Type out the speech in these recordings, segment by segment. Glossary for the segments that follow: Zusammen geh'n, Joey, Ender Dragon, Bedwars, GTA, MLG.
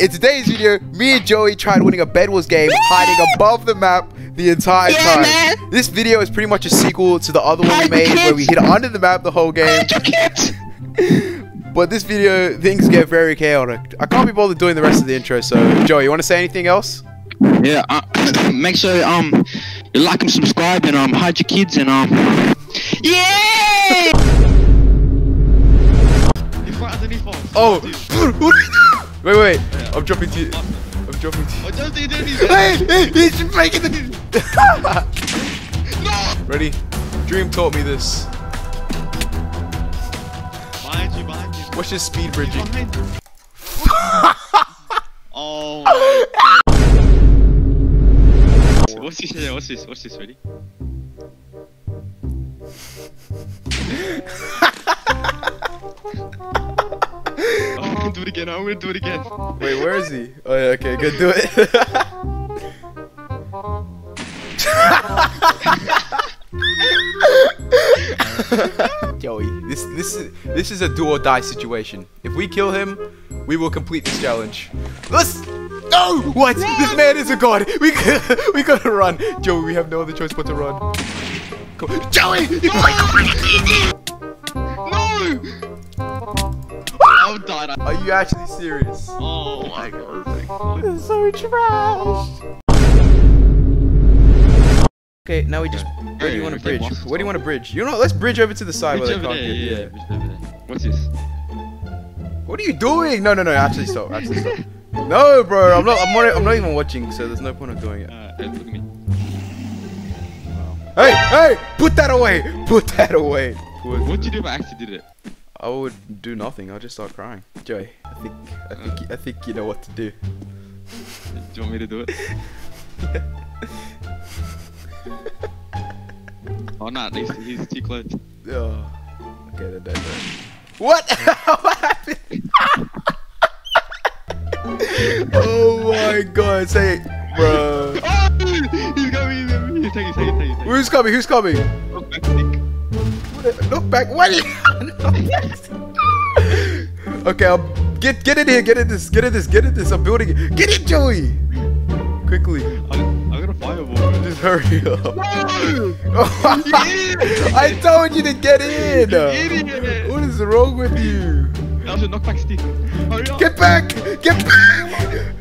In today's video, me and Joey tried winning a Bedwars game hiding above the map the entire time. Man. This video is pretty much a sequel to the other one we made where we hid under the map the whole game. But this video, things get very chaotic. I can't be bothered doing the rest of the intro, so Joey, you want to say anything else? Yeah, make sure you like and subscribe and hide your kids and yeah! Oh, what is that? Wait, wait, yeah. I'm dropping to you. I'm dropping to you. I don't think you do anything. Hey, he's making the. No! Ready? Dream taught me this. Behind you, behind you. Watch this speed bridging. Oh my God. What's this here? What's this? What's this? Ready? I'm gonna do it again, I'm gonna do it again. Wait, where is he? Oh yeah, okay, good, do it. Joey, this is a do or die situation. If we kill him, we will complete this challenge. Let's go! What? Yeah. This man is a god! We gotta run! Joey, we have no other choice but to run. Come on. Joey! No! Are you actually serious? Oh my God. This is so trash. Okay, now we just. Where do you want to bridge? What do you want to bridge? You know what? Let's bridge over to the side where they can't get. Yeah. What's this? What are you doing? No, no, no. Actually, stop. Actually, stop. No, bro. I'm not even watching, so there's no point of doing it. Look at me. Wow. Hey, hey! Put that away! Put that away! What'd you do if I actually did it? I would do nothing. I'll just start crying. Joey, I think you know what to do. Do you want me to do it? Oh no, at least he's too close. Oh. Okay, then don't do it. What? What happened? Oh my God! Say it, bro. Oh, he's coming. He's taking. He's taking. He's taking. Who's coming? Who's coming? Look back, Nick. Look back. What? Okay, I'll get in here, get in this, I'm building it. Get in, Joey! Quickly. I'm gonna fireball. Just hurry up. No! I told you to get in! You idiot. What is wrong with you? That was a knockback stick. Hurry up. Get back! Get back!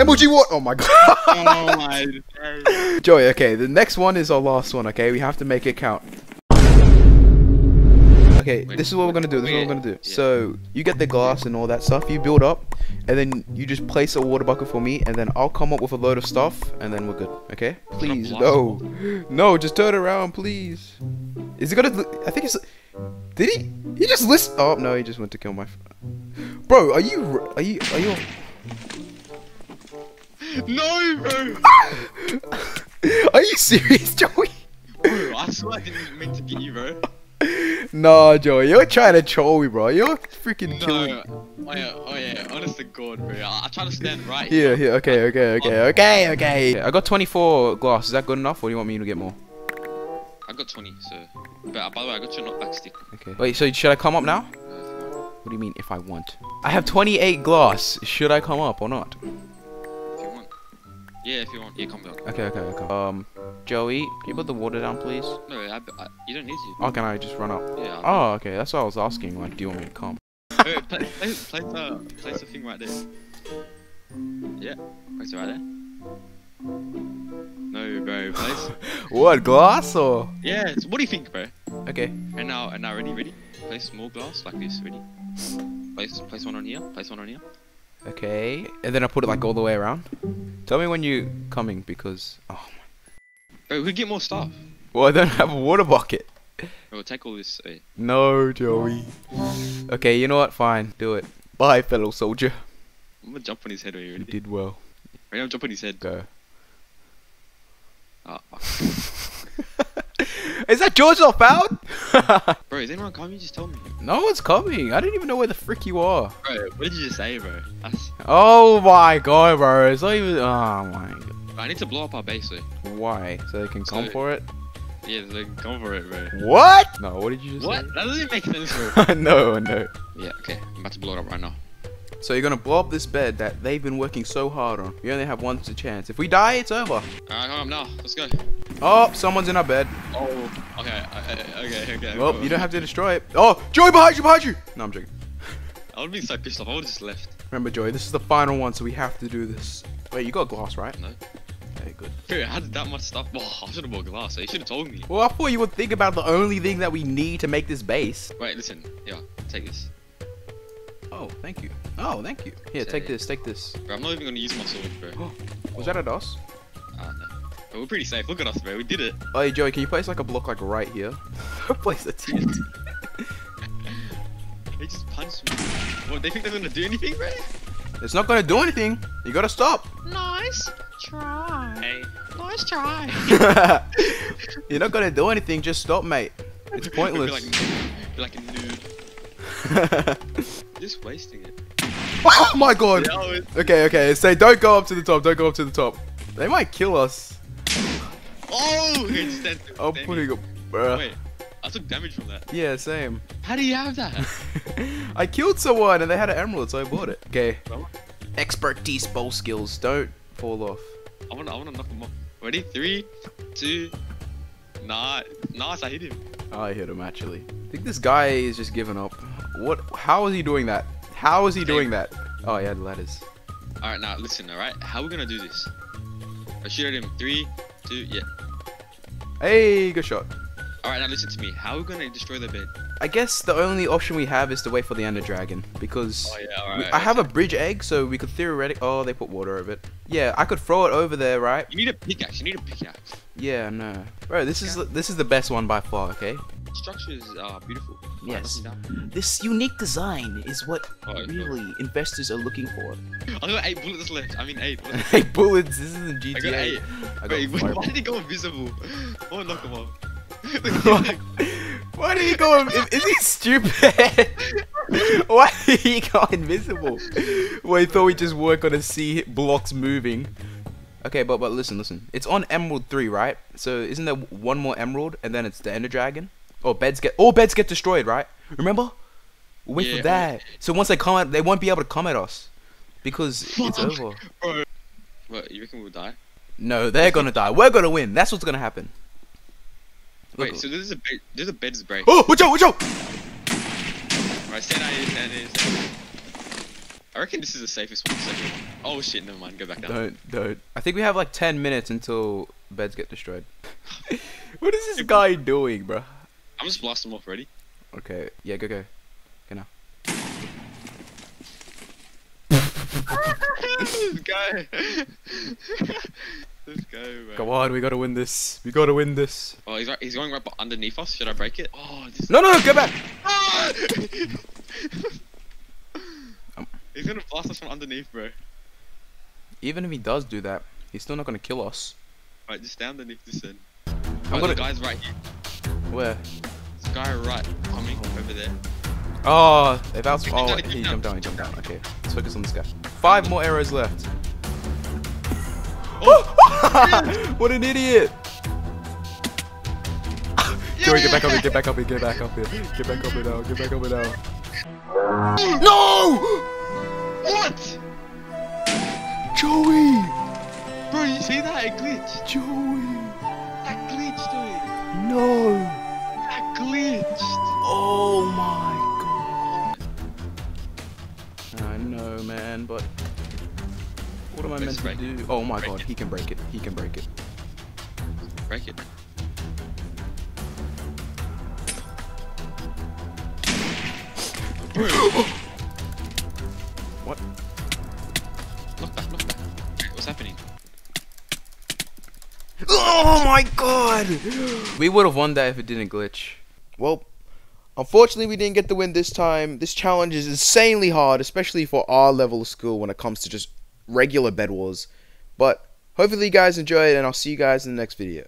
MLG what? Oh my God. Oh my God. Joey, okay, the next one is our last one, okay? We have to make it count. Okay, this is what we're gonna do. Yeah. So you get the glass and all that stuff. You build up, and then you just place a water bucket for me, and then I'll come up with a load of stuff, and then we're good. Okay? Please, no, no, just turn around, please. Is he gonna? I think it's. Did he? He just list. Oh no, he just went to kill my. Bro, are you? No, bro. Are you serious, Joey? Bro, I swear I didn't mean to get you, bro. Nah, Joey, you're trying to troll me, bro. You're freaking killing me. Oh yeah, honest to God, bro. I try to stand right here. Yeah, okay. I got 24 glass. Is that good enough, or do you want me to get more? I got 20, so. But by the way, I got your knockback stick. Okay. Wait, so should I come up now? What do you mean, if I want? I have 28 glass. Should I come up or not? If you want. Yeah, if you want. Yeah, come down. Okay. Joey, can you put the water down, please? No, you don't need to. Oh, can I just run up? Yeah. Oh, okay, that's what I was asking. Like, do you want me to come? Wait, place the thing right there. Yeah, place it right there. No, bro, place. What, glass or? Yeah, what do you think, bro? Okay. And now, ready? Place more glass like this, ready? Place one on here, place one on here. Okay, and then I put it like all the way around. Tell me when you're coming, because. Oh. Bro, we get more stuff. Well, I don't have a water bucket. We'll take all this. Hey. No, Joey. Okay, you know what? Fine, do it. Bye, fellow soldier. I'm gonna jump on his head already. You did well. Right, I'm jumping his head. Go. Ah. Is that George not found? Bro, is anyone coming? Just tell me. No one's coming. I don't even know where the frick you are. Bro, what did you just say, bro? Oh my God, bro. It's not even. Oh my God. I need to blow up our base, though. Why? So they can come for it? Yeah, so they can come for it, bro. What? No, what did you just say? What? That doesn't make sense, bro. No, no. Yeah, okay. I'm about to blow it up right now. So you're gonna blow up this bed that they've been working so hard on. You only have one chance. If we die, it's over. Alright, home now. Let's go. Oh, someone's in our bed. Oh, okay, okay. Well, you don't have to destroy it. Oh, Joey, behind you! No, I'm joking. I would've been so pissed off, I would've just left. Remember, Joey, this is the final one, so we have to do this. Wait, you got glass, right? No. Okay, good. Dude, how did that much stuff? Oh, I should've bought glass, so you should've told me. Well, I thought you would think about the only thing that we need to make this base. Wait, listen. Yeah, take this. Oh, thank you. Oh, thank you. Here, take this, take this. Bro, I'm not even gonna use my sword, bro. Oh, was that a DOS? No. But we're pretty safe. Look at us, bro. We did it. Oh, hey, Joey, can you place like a block like right here? Place a tent. They just punched me. What, they think they're gonna do anything, bro? It's not gonna do anything. You gotta stop. Nice try. Hey. Nice try. You're not gonna do anything. Just stop, mate. It's pointless. You're like a noob. Just wasting it. Oh my god. Okay. Say don't go up to the top. Don't go up to the top. They might kill us. Oh, it's dead. I'm putting up, bruh. Wait, I took damage from that. Yeah, same. How do you have that? I killed someone and they had an emerald, so I bought it. Okay. Expertise bow skills. Don't fall off. I wanna knock him off. Ready? 3, 2. Nice. I hit him. I hit him actually. I think this guy is just giving up. What? How is he doing that? How is he doing that? Oh, yeah, the ladders. All right, now listen. All right, how are we gonna do this? I shoot at him. 3, 2, yeah. Hey, good shot. Alright, now listen to me. How are we going to destroy the bed? I guess the only option we have is to wait for the Ender Dragon. Because I have a bridge egg, so we could theoretically... Oh, they put water over it. Yeah, I could throw it over there, right? You need a pickaxe. Yeah, no. Bro, this is the best one by far, okay? Structures are beautiful. Yes. This unique design is what really investors are looking for. I got 8 bullets left. I mean 8. 8 bullets. This isn't GTA. I got 8. Wait, why did he go invisible? Oh, knock him off. Why did he go? Is he stupid? Why did he go invisible? Well, he thought we just work on a C blocks moving. Okay, but listen. It's on Emerald 3, right? So isn't there one more Emerald and then it's the Ender Dragon? Or beds get destroyed, right? Remember? Wait for that. So once they come at, they won't be able to come at us because it's over. What, you reckon we'll die? No, they're gonna die. We're gonna win. That's what's gonna happen. Wait, so there's a beds break. Oh, watch out! Alright, stand out here. I reckon this is the safest one. Oh shit, never mind. Go back down. Don't. I think we have like 10 minutes until beds get destroyed. What is this guy doing, bro? I'm just blasting them off already. Okay, yeah, go. Go now. This guy, man. Come on, we gotta win this. Oh, he's going right underneath us. Should I break it? Oh, no, go back! He's gonna blast us from underneath, bro. Even if he does do that, he's still not gonna kill us. Alright, just stand underneath this end. The guy's right here. Where? This guy right coming over there. Oh, if that's he jumped down. Okay, let's focus on this guy. 5 more arrows left. Oh. What an idiot! Joey, get back up here now. No! What? Joey! Bro, you see that? It glitched. Joey! That glitched, dude. No! Glitched. Oh my god. I know, man, but what am I meant to do? Oh my god, he can break it. Break it. What? Knock back. What's happening? Oh my god! We would have won that if it didn't glitch. Well, unfortunately we didn't get the win this time. This challenge is insanely hard, especially for our level of skill when it comes to just regular Bedwars. But hopefully you guys enjoy it, and I'll see you guys in the next video.